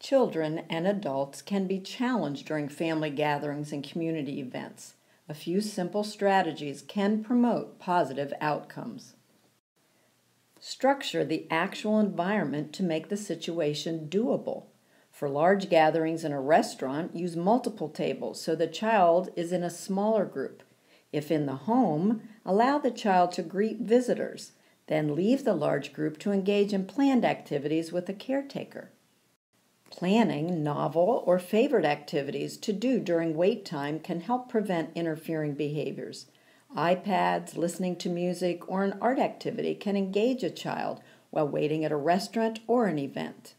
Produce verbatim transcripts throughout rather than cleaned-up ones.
Children and adults can be challenged during family gatherings and community events. A few simple strategies can promote positive outcomes. Structure the actual environment to make the situation doable. For large gatherings in a restaurant, use multiple tables so the child is in a smaller group. If in the home, allow the child to greet visitors, then leave the large group to engage in planned activities with a caretaker. Planning novel or favorite activities to do during wait time can help prevent interfering behaviors. iPads, listening to music, or an art activity can engage a child while waiting at a restaurant or an event.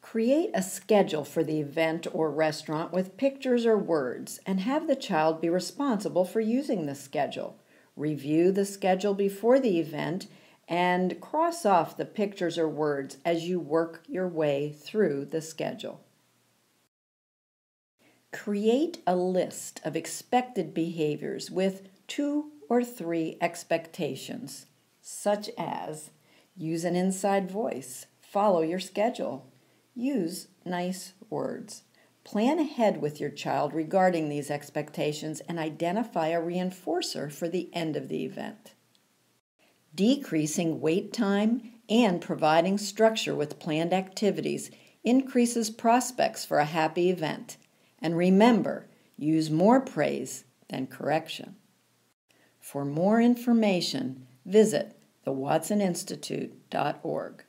Create a schedule for the event or restaurant with pictures or words and have the child be responsible for using the schedule. Review the schedule before the event and cross off the pictures or words as you work your way through the schedule. Create a list of expected behaviors with two or three expectations, such as use an inside voice, follow your schedule, use nice words. Plan ahead with your child regarding these expectations and identify a reinforcer for the end of the event. Decreasing wait time and providing structure with planned activities increases prospects for a happy event. And remember, use more praise than correction. For more information, visit the watson institute dot org.